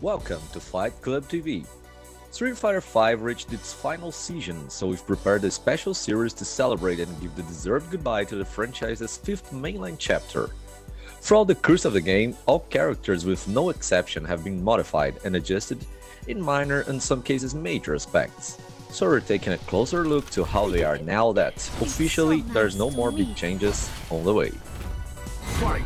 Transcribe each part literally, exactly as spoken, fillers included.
Welcome to Fight Club T V. Street Fighter five reached its final season, so we've prepared a special series to celebrate and give the deserved goodbye to the franchise's fifth mainline chapter. Throughout the course of the game, all characters with no exception have been modified and adjusted in minor and in some cases major aspects. So we're taking a closer look to how they are now that, officially, there's no more big changes on the way. Fight!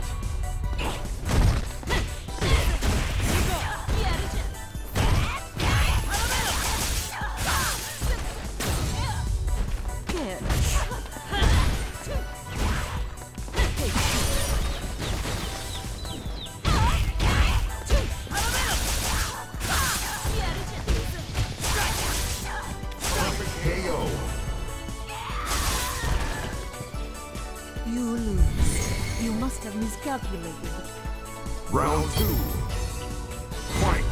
You lose. You must have miscalculated. Round two. Fight!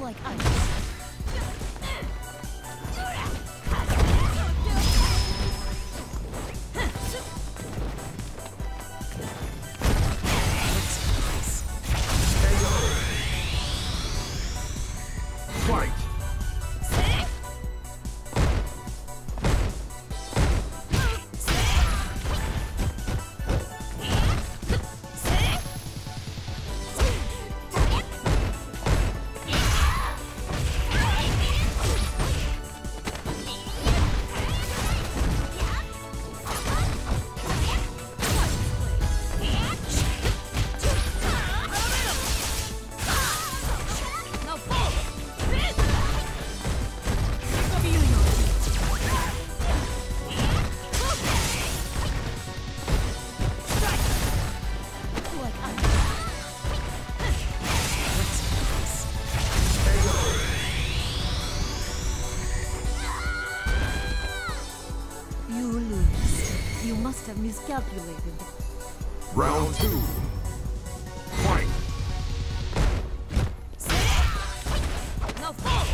Like I You must have miscalculated. Round two. Fight! No fall!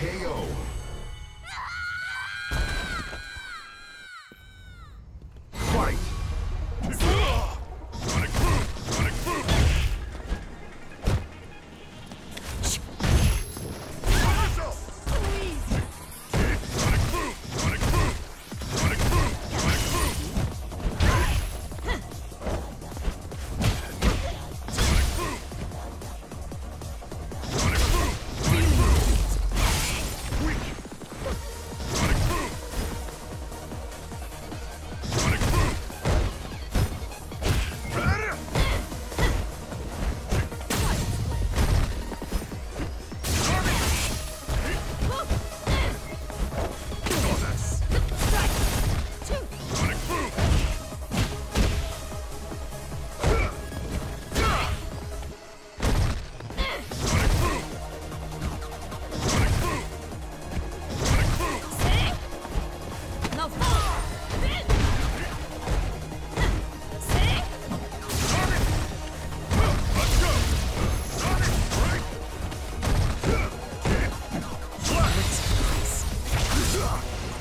K O. Fight! Sonic boom! Sonic boom! Sonic boom! Sonic boom! Sonic boom! Sonic boom! Sonic boom! Sonic boom! Sonic boom!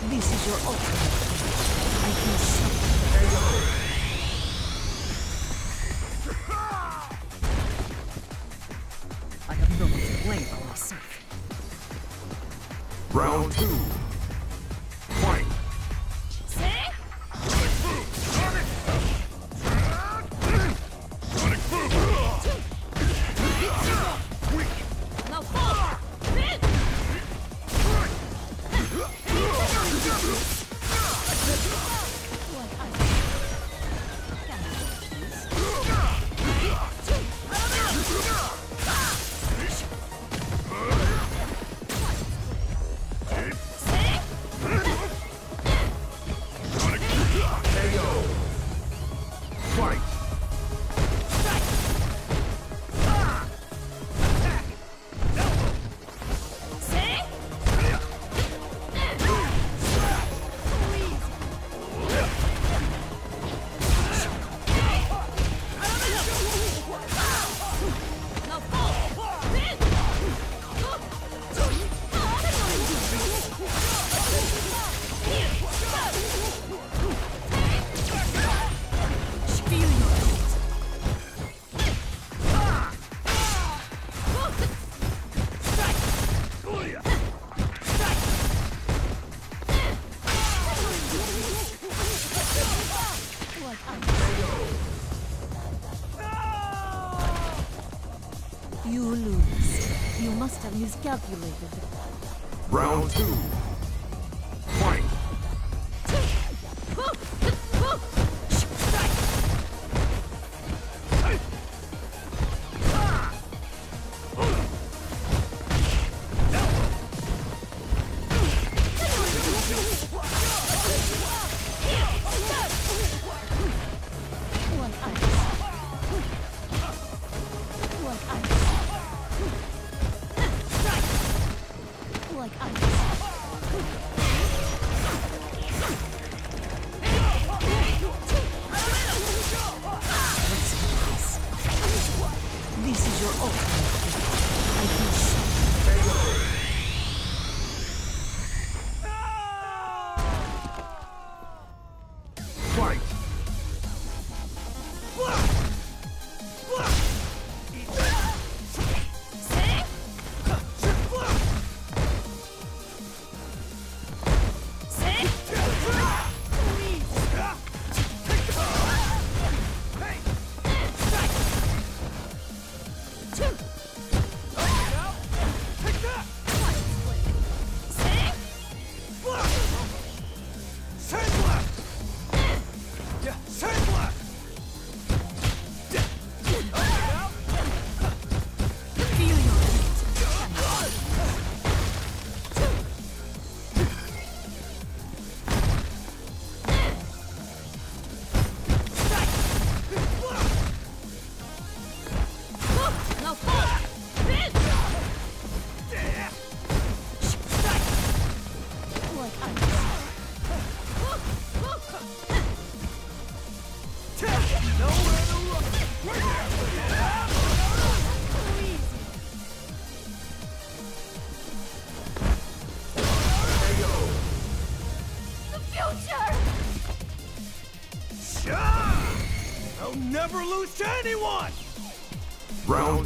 This is your ultimate. I feel something. I have no one to blame for myself. Round two. Fight! You lose. You must have miscalculated. Round two. Fight. Never lose to anyone! Round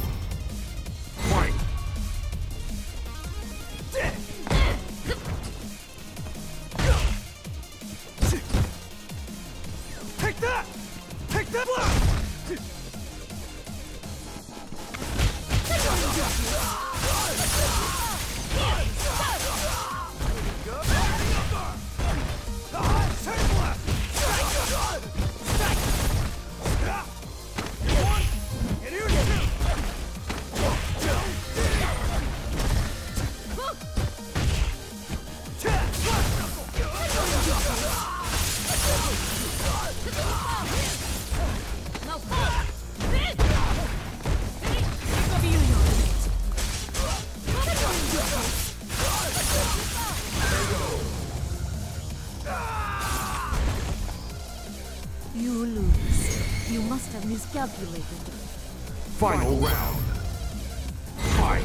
Fight! Take that! Take that block! Miscalculated. Final round. Fight.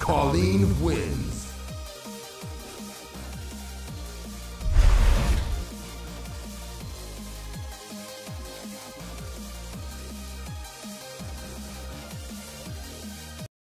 Colleen wins.